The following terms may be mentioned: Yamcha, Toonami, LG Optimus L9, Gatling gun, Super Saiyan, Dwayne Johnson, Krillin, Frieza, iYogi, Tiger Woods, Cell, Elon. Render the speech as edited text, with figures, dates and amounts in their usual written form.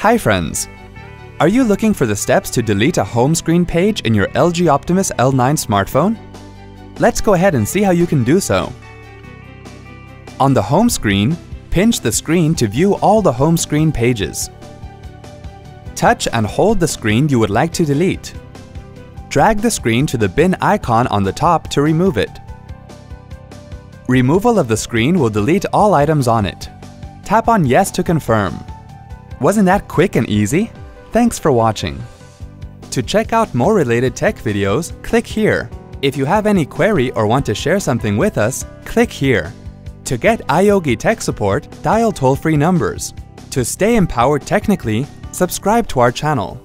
Hi friends! Are you looking for the steps to delete a home screen page in your LG Optimus L9 smartphone? Let's go ahead and see how you can do so. On the home screen, pinch the screen to view all the home screen pages. Touch and hold the screen you would like to delete. Drag the screen to the bin icon on the top to remove it. Removal of the screen will delete all items on it. Tap on Yes to confirm. Wasn't that quick and easy? Thanks for watching. To check out more related tech videos, click here. If you have any query or want to share something with us, click here. To get iYogi tech support, dial toll-free numbers. To stay empowered technically, subscribe to our channel.